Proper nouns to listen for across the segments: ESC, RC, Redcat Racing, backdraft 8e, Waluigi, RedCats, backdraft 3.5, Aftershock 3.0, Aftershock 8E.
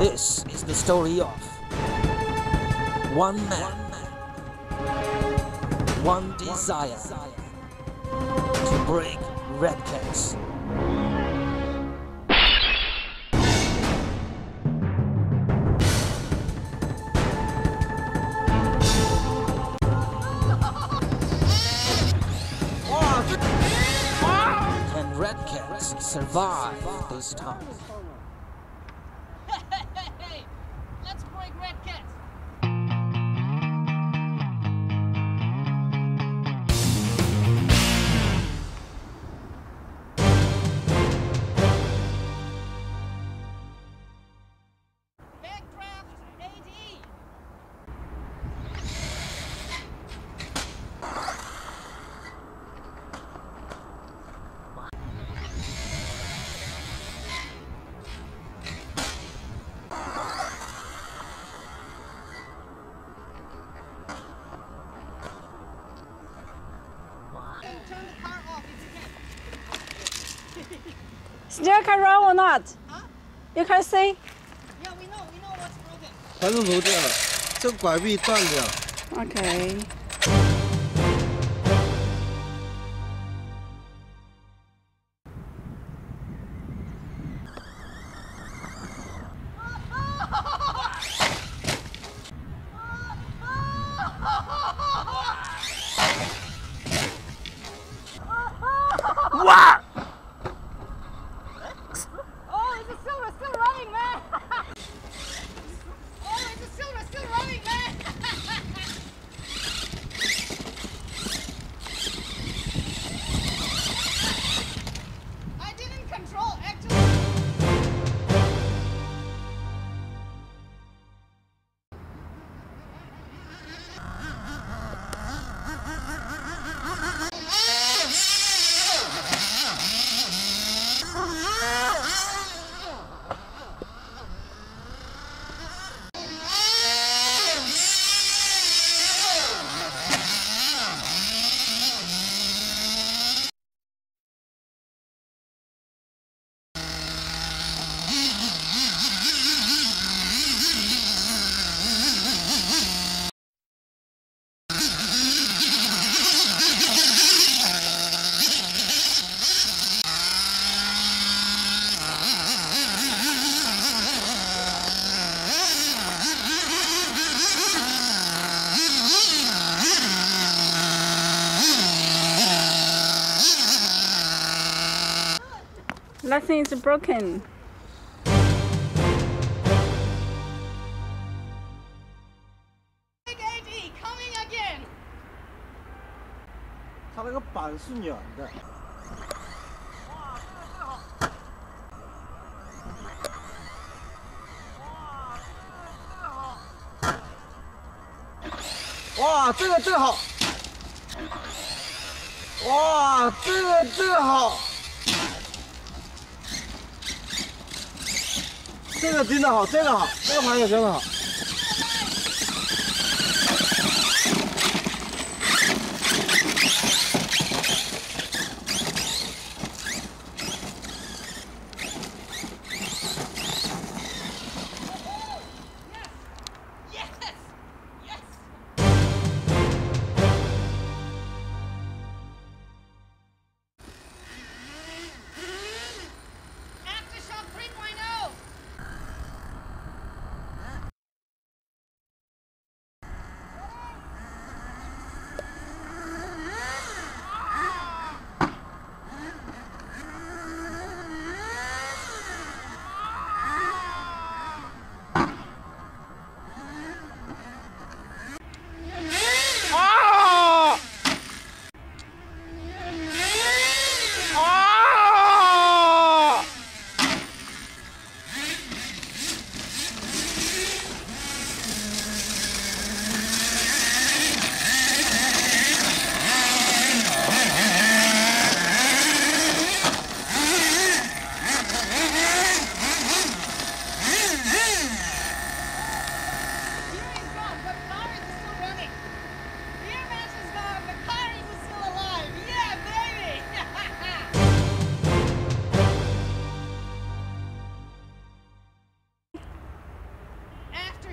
This is the story of one man, one desire to break Redcat's. Can Redcat survive this time? Still can run or not? Huh? You can see? Yeah, we know what's broken. 全都漏掉了，这拐臂断掉。Okay. What? Nothing is broken. Big AD coming again. 它那个板是软的。哇，这个最好。哇，这个最好。哇，这个最好。哇，这个最好。 这个真的好，真的好，这个盘也真的好。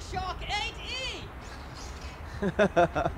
Aftershock 8E!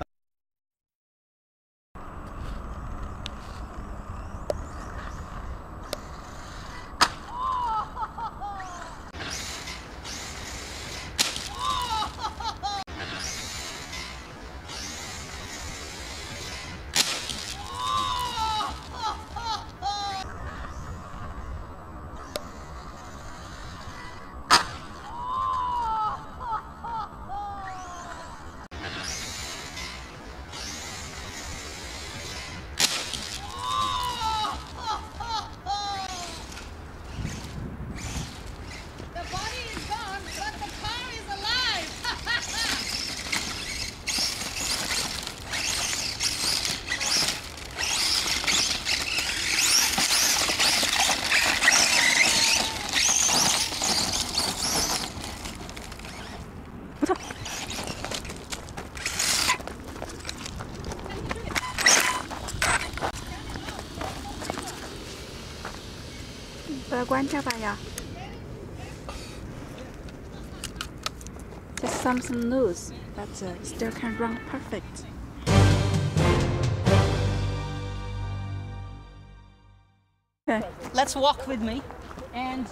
There's something loose, but still can run perfect. Okay. Let's walk with me and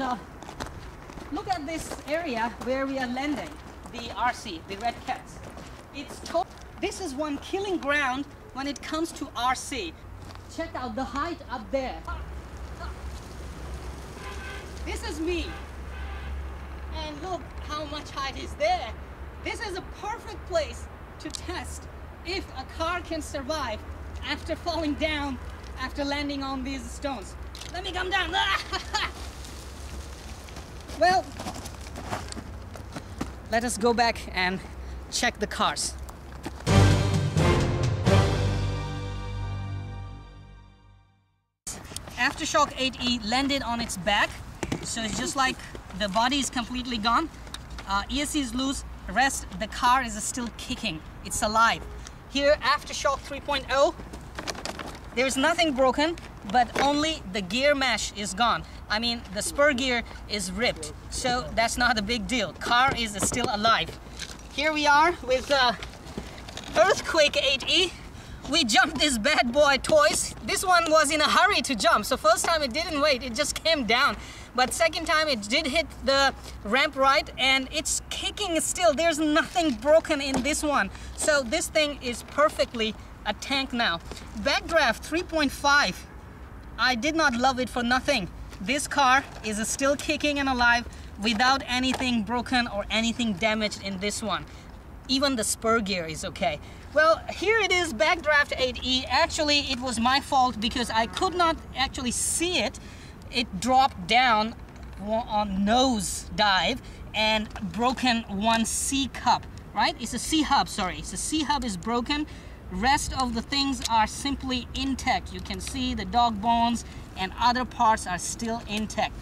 look at this area where we are landing, the RC, the Redcat. This is one killing ground when it comes to RC. Check out the height up there. This is me, and look how much height is there. This is a perfect place to test if a car can survive after falling down, after landing on these stones. Let me come down. Well, let us go back and check the cars. Aftershock 8E landed on its back. So it's just like the body is completely gone, ESC is loose, rest, the car is still kicking, it's alive. Here, Aftershock 3.0, there's nothing broken, but only the gear mesh is gone. I mean, the spur gear is ripped, so that's not a big deal. Car is still alive. Here we are with Earthquake 8E. We jumped this bad boy twice. This one was in a hurry to jump, so first time it didn't wait, it just came down. But second time it did hit the ramp right, and it's kicking still. There's nothing broken in this one. So this thing is perfectly a tank now. Backdraft 3.5, I did not love it for nothing. This car is still kicking and alive without anything broken or anything damaged in this one. Even the spur gear is okay. Well, here it is, backdraft 8E. Actually, it was my fault because I could not actually see it. It dropped down on nose dive and broken one C cup, right? It's a C hub, sorry. It's a C hub is broken. Rest of the things are simply intact. You can see the dog bones and other parts are still intact.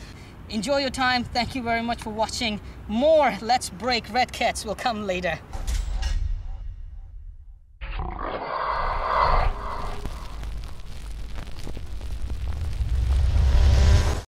Enjoy your time. Thank you very much for watching. More Let's Break Redcats will come later.